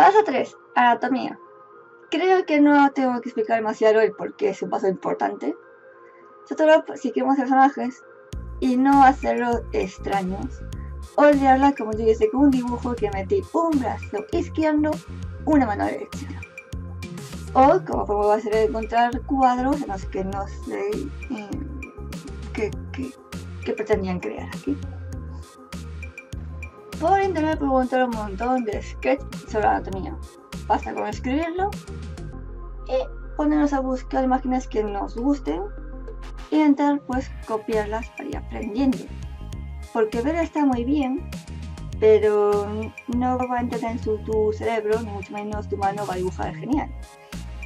Paso 3. Anatomía. Creo que no tengo que explicar demasiado el por qué es un paso importante. Solo si queremos personajes y no hacerlos extraños. Olvidarla como yo hice con un dibujo que metí un brazo izquierdo, una mano derecha. O como podemos hacer encontrar cuadros en los que no sé qué pretendían crear aquí. Por internet preguntar un montón de sketch sobre anatomía. Basta con escribirlo y ponernos a buscar imágenes que nos gusten y intentar pues copiarlas para ir aprendiendo. Porque ver está muy bien, pero no va a entrar en tu cerebro, ni mucho menos tu mano va a dibujar genial.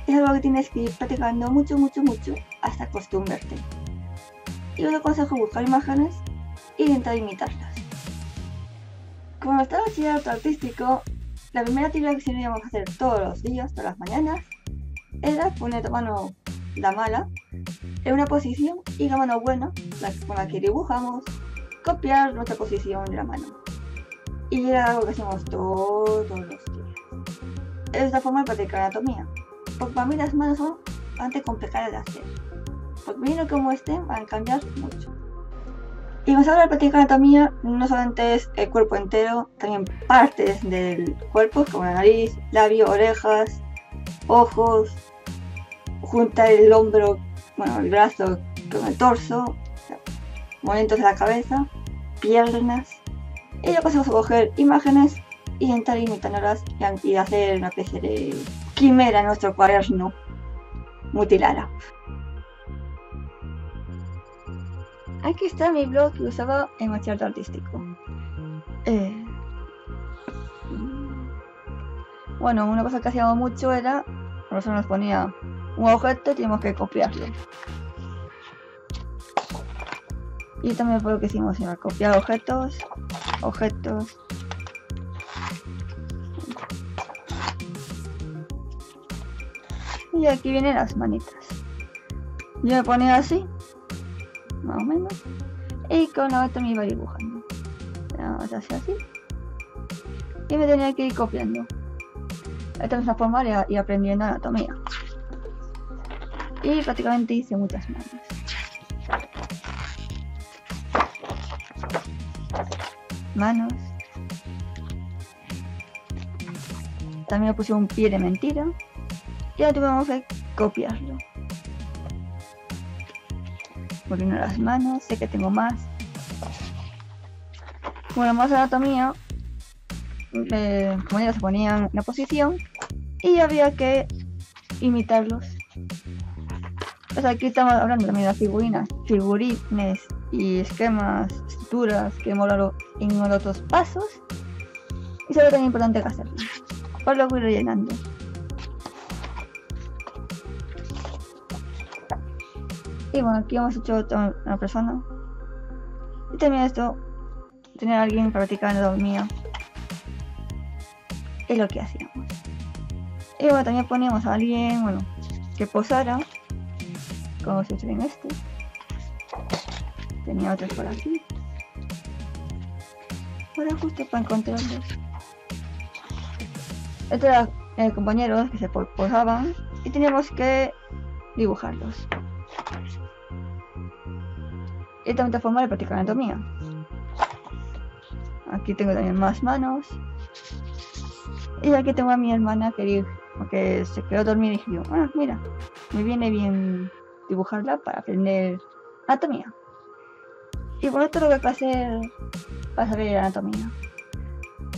Es algo que tienes que ir practicando mucho hasta acostumbrarte. Y os aconsejo buscar imágenes e intentar imitarlas. Como estaba en el arte artístico, la primera actividad que sí íbamos a hacer todos los días, todas las mañanas, era poner tu mano, la mala, en una posición y la mano buena, la con la que dibujamos, copiar nuestra posición de la mano. Y era algo que hacíamos todos los días. Es la forma de practicar anatomía. Porque para mí las manos son bastante complicadas de hacer. Porque viendo como estén van a cambiar mucho. Y cuando se habla de practicar anatomía, no solamente es el cuerpo entero, también partes del cuerpo, como la nariz, labio, orejas, ojos, juntar el hombro, bueno, el brazo con el torso, movimientos de la cabeza, piernas, y lo pasamos a coger imágenes y intentar imitarlas y hacer una especie de quimera en nuestro cuaderno, mutilarla. Aquí está mi blog que usaba en mi arte artístico. Bueno, una cosa que hacíamos mucho era, por eso nos ponía un objeto y teníamos que copiarlo. Y también por lo que hicimos era copiar objetos. Y aquí vienen las manitas. Yo me ponía así, más o menos, y con la otra me iba dibujando. Así. Y me tenía que ir copiando. Esta misma forma de ir aprendiendo anatomía. Y prácticamente hice muchas manos. También le puse un pie de mentira y ahora tuvimos que copiarlo. Volviendo las manos, sé que tengo más. Bueno, más anatomía, como ellos se ponían en la posición y había que imitarlos. Pues aquí estamos hablando también de las figurines y esquemas, estructuras que ignoran otros pasos y es algo tan importante que hacerlo. Pues lo voy rellenando. Y bueno, aquí hemos hecho otra una persona y también esto, tener a alguien practicando mío es lo que hacíamos. Y bueno, también poníamos a alguien, bueno, que posara. Como si estuviera en este. Tenía otros por aquí. Ahora justo para encontrarlos. Estos eran compañeros que se posaban y teníamos que dibujarlos. Y esta es otra forma de practicar anatomía. Aquí tengo también más manos. Y aquí tengo a mi hermana que se quedó dormida y dijo, ah, mira, me viene bien dibujarla para aprender anatomía. Y por esto lo que hay que hacer para saber anatomía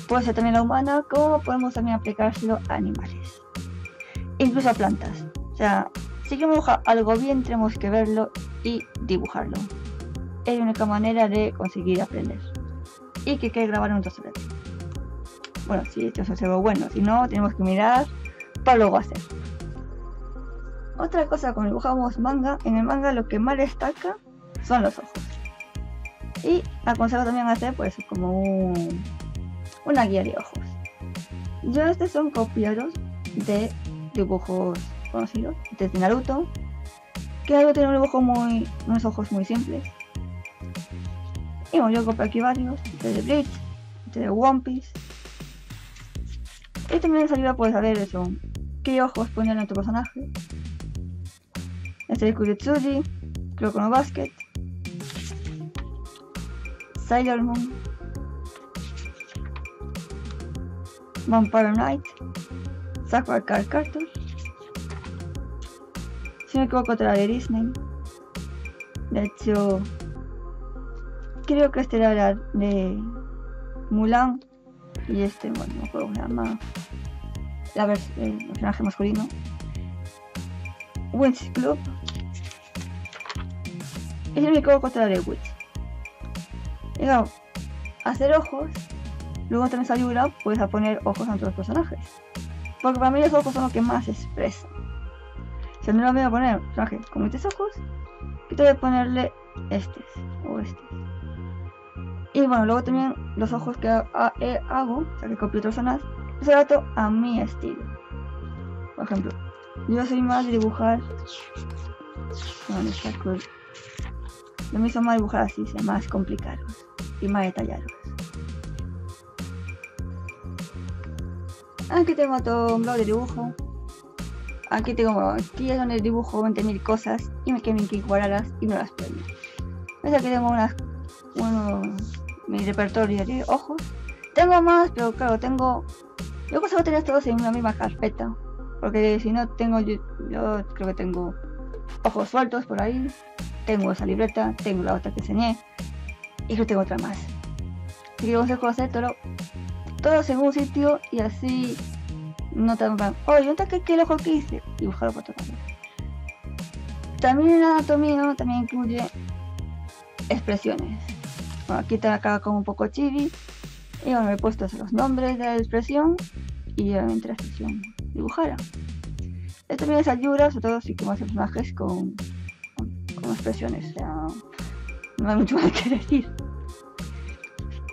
puede ser también la humana, como podemos también aplicárselo a animales, incluso a plantas. O sea, si queremos dibujar algo bien, tenemos que verlo y dibujarlo. Es la única manera de conseguir aprender y que quede grabado en nuestro cerebro. Bueno, si esto es algo bueno, si no, tenemos que mirar para luego hacer. Otra cosa, cuando dibujamos manga, en el manga lo que más destaca son los ojos. Y aconsejo también hacer pues como una guía de ojos. Yo estos son copiados de dibujos conocidos, desde Naruto, que Naruto tiene un dibujo unos ojos muy simples. Y bueno, yo copio aquí varios, desde Bleach, desde One Piece. Y también salió a poder saber eso, qué ojos ponerle a tu personaje. Este es Kuretsuji, Crocono Basket, Sailor Moon, Vampire Knight, Sakura Card Captor, si no me equivoco otra de Disney. De hecho, creo que este era la de Mulan. Y este, bueno, no juego se llama el personaje masculino, Witch Club. Y si no me equivoco otra de Witch. Y claro, hacer ojos. Luego también ayuda, pues, a poner ojos a todos los personajes, porque para mí los ojos son lo que más expresan. Si no lo voy a poner un personaje con muchos ojos, que te voy a ponerle estos o estos. Y bueno, luego también los ojos que hago, o sea, que copio otras zonas, los adapto a mi estilo. Por ejemplo, yo soy más de dibujar. Bueno, está cool. Yo me hizo más dibujar así, más complicados y más detallados. Aquí tengo todo un blog de dibujo. Aquí tengo, aquí es donde dibujo 20.000 cosas y me quedan 20.000 cuadradas y no las pierdo. Entonces aquí tengo mi repertorio de ojos. Tengo más, pero claro, tengo... Yo consigo tener todos en una misma carpeta, porque si no tengo... Yo creo que tengo ojos sueltos por ahí. Tengo esa libreta, tengo la otra que enseñé, y creo que tengo otra más. Así que consejo hacer todos en un sitio y así no tan van. Oye, ¿dónde está el ojo que hice? Dibujarlo por todas partes. También la anatomía también incluye expresiones. Bueno, aquí está acá con un poco chibi. Y bueno, me he puesto los nombres de la expresión y obviamente la expresión dibujada. Esto también les ayuda, sobre todo si como hacen personajes con expresiones. O sea, no hay mucho más que decir.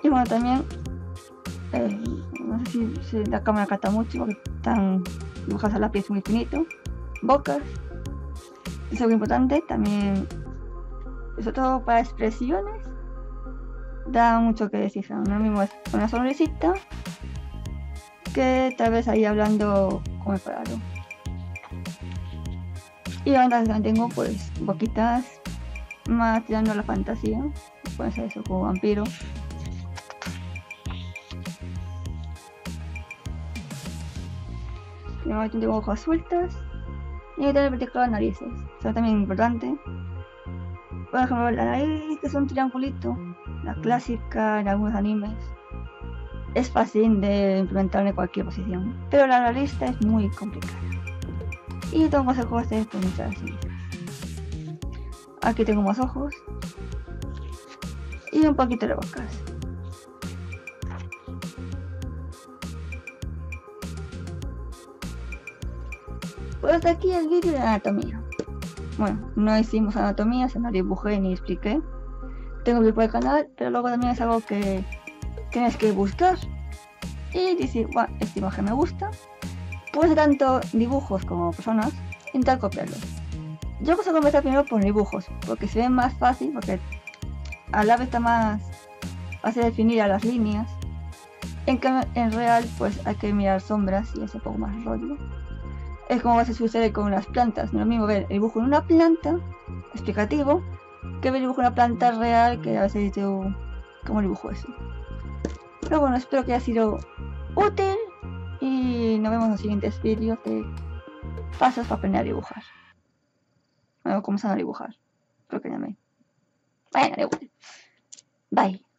Y bueno, también. No sé si la cámara capta mucho porque están dibujadas a lápiz muy finito. Bocas, es algo importante también, sobre todo para expresiones. Da mucho que decir, no mismo es una sonrisita que tal vez ahí hablando como el parado. Y ahora también tengo pues boquitas más tirando a la fantasía, puede ser eso como vampiro. Tengo hojas sueltas y también practicar narices, eso también es importante. Por ejemplo, la nariz que es un triangulito, la clásica en algunos animes, es fácil de implementar en cualquier posición, pero la realista es muy complicada. Y tengo consejos de hacer con muchas narices. Aquí tengo más ojos y un poquito de bocas. Pues hasta aquí el vídeo de anatomía. Bueno, no hicimos anatomía, se no dibujé ni expliqué. Tengo un grupo de canal, pero luego también es algo que tienes que buscar y decir, bueno, esta imagen me gusta. Pues tanto dibujos como personas, intentar copiarlos. Yo voy a comenzar primero por dibujos, porque se ve más fácil, porque a la vez está más fácil definir a las líneas. En cambio, en real, pues hay que mirar sombras y es un poco más rollo. Es como se sucede con las plantas, no es lo mismo ver el dibujo en una planta explicativo que ver el dibujo en una planta real, que a veces digo, ¿cómo dibujo eso? Pero bueno, espero que haya sido útil y nos vemos en los siguientes vídeos de pasos para aprender a dibujar. Bueno, comenzando a dibujar, creo que ya me... Bueno, da igual. Bye.